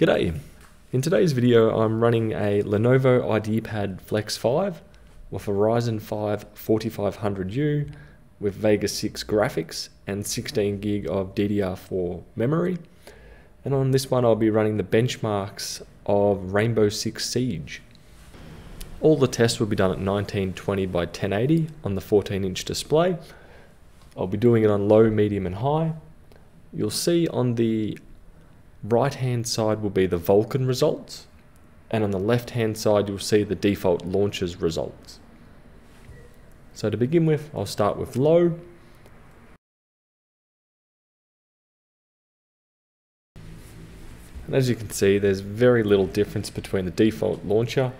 G'day. In today's video, I'm running a Lenovo Ideapad Flex 5 with a Ryzen 5 4500U with Vega 6 graphics and 16 gig of DDR4 memory. And on this one, I'll be running the benchmarks of Rainbow Six Siege. All the tests will be done at 1920 by 1080 on the 14-inch display. I'll be doing it on low, medium, and high. You'll see on the right hand side will be the Vulkan results, and on the left hand side you'll see the default launchers results. So to begin with, I'll start with low. And as you can see, there's very little difference between the default launcher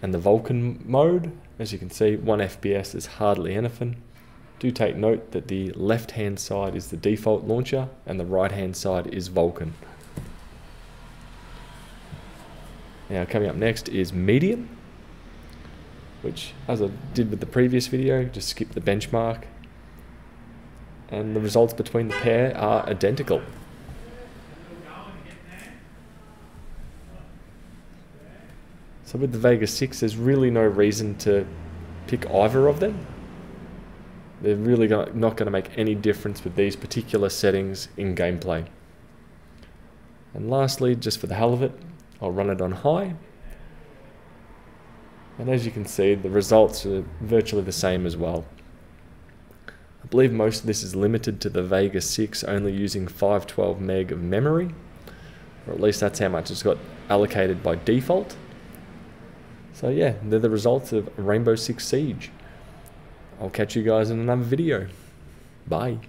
and the Vulkan mode. As you can see, 1 FPS is hardly anything. Do take note that the left hand side is the default launcher and the right hand side is Vulkan. Now coming up next is medium, which, as I did with the previous video, just skip the benchmark, and the results between the pair are identical. So with the Vega 6, there's really no reason to pick either of them. They're really not going to make any difference with these particular settings in gameplay. And lastly, just for the hell of it, I'll run it on high, and as you can see, the results are virtually the same as well. I believe most of this is limited to the Vega 6 only using 512 meg of memory, or at least that's how much it's got allocated by default. So yeah, they're the results of Rainbow Six Siege. I'll catch you guys in another video. Bye.